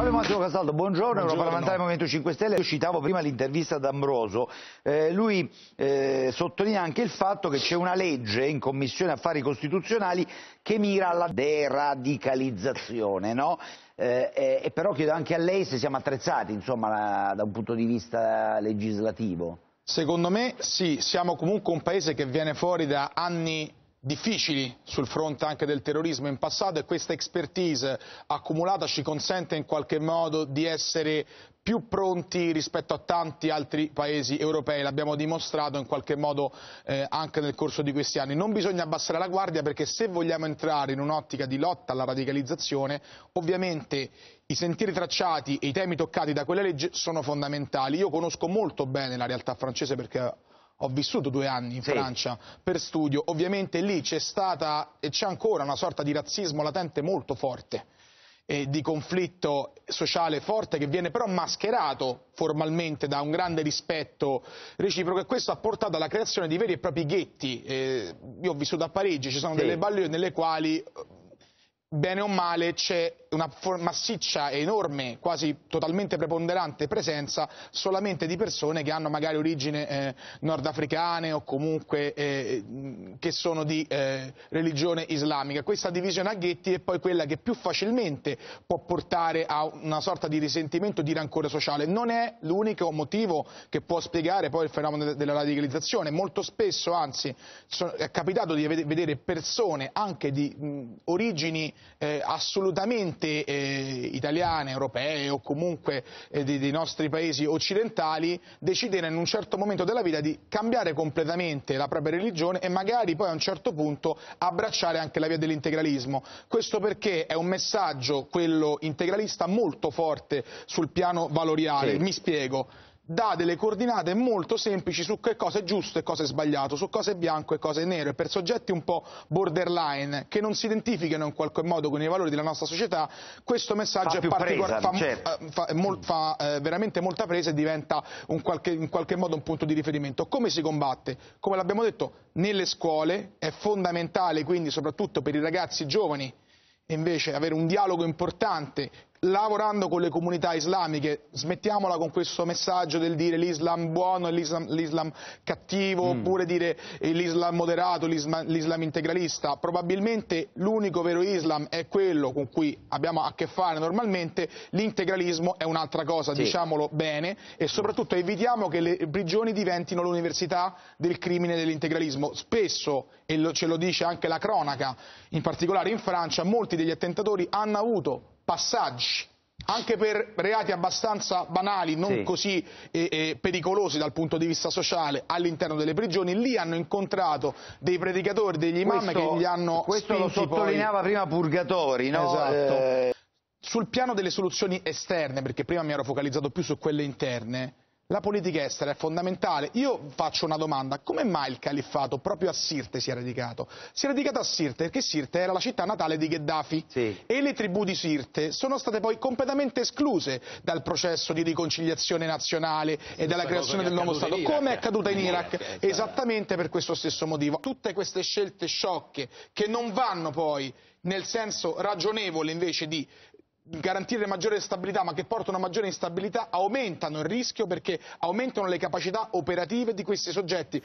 Fabio Massimo Castaldo, buongiorno, europarlamentare del Movimento 5 Stelle. Io citavo prima l'intervista ad Ambroso, lui sottolinea anche il fatto che c'è una legge in Commissione Affari Costituzionali che mira alla deradicalizzazione, no? E però chiedo anche a lei se siamo attrezzati, insomma, da un punto di vista legislativo. Secondo me sì, siamo comunque un paese che viene fuori da anni difficili sul fronte anche del terrorismo in passato, e questa expertise accumulata ci consente in qualche modo di essere più pronti rispetto a tanti altri paesi europei. L'abbiamo dimostrato in qualche modo anche nel corso di questi anni. Non bisogna abbassare la guardia, perché se vogliamo entrare in un'ottica di lotta alla radicalizzazione, ovviamente i sentieri tracciati e i temi toccati da quella legge sono fondamentali. Io conosco molto bene la realtà francese perché ho vissuto 2 anni in Francia per studio. Ovviamente lì c'è stata e c'è ancora una sorta di razzismo latente molto forte, di conflitto sociale forte, che viene però mascherato formalmente da un grande rispetto reciproco, e questo ha portato alla creazione di veri e propri ghetti. Io ho vissuto a Parigi, ci sono delle banlieue nelle quali, bene o male, c'è una massiccia, enorme, quasi totalmente preponderante presenza solamente di persone che hanno magari origine nordafricane o comunque che sono di religione islamica. Questa divisione a ghetti è poi quella che più facilmente può portare a una sorta di risentimento, di rancore sociale. Non è l'unico motivo che può spiegare poi il fenomeno della radicalizzazione. Molto spesso, anzi, è capitato di vedere persone anche di origini assolutamente italiane, europee o comunque dei nostri paesi occidentali decidere in un certo momento della vita di cambiare completamente la propria religione e magari poi a un certo punto abbracciare anche la via dell'integralismo. Questo perché è un messaggio, quello integralista, molto forte sul piano valoriale. Mi spiego. Dà delle coordinate molto semplici su che cosa è giusto e cosa è sbagliato, su cosa è bianco e cosa è nero, e per soggetti un po' borderline che non si identificano in qualche modo con i valori della nostra società, questo messaggio fa veramente molta presa e diventa in qualche modo un punto di riferimento. Come si combatte? Come l'abbiamo detto, nelle scuole è fondamentale, quindi soprattutto per i ragazzi giovani, invece avere un dialogo importante, lavorando con le comunità islamiche. Smettiamola con questo messaggio del dire l'Islam buono e l'Islam cattivo, oppure dire l'Islam moderato, l'Islam integralista. Probabilmente l'unico vero Islam è quello con cui abbiamo a che fare normalmente, l'integralismo è un'altra cosa, diciamolo bene, e soprattutto evitiamo che le prigioni diventino l'università del crimine e dell'integralismo. Spesso, e ce lo dice anche la cronaca, in particolare in Francia, molti degli attentatori hanno avuto passaggi, anche per reati abbastanza banali, non così pericolosi dal punto di vista sociale, all'interno delle prigioni. Lì hanno incontrato dei predicatori, degli imam che gli hanno spinti. Lo sottolineava prima Purgatori, no? Esatto. Sul piano delle soluzioni esterne, perché prima mi ero focalizzato più su quelle interne, la politica estera è fondamentale. Io faccio una domanda: come mai il califfato proprio a Sirte si è radicato? Si è radicato a Sirte perché Sirte era la città natale di Gheddafi e le tribù di Sirte sono state poi completamente escluse dal processo di riconciliazione nazionale e dalla creazione del nuovo Stato, come è accaduta in Iraq, esattamente per questo stesso motivo. Tutte queste scelte sciocche che non vanno poi nel senso ragionevole invece di garantire maggiore stabilità, ma che portano a maggiore instabilità, aumentano il rischio perché aumentano le capacità operative di questi soggetti.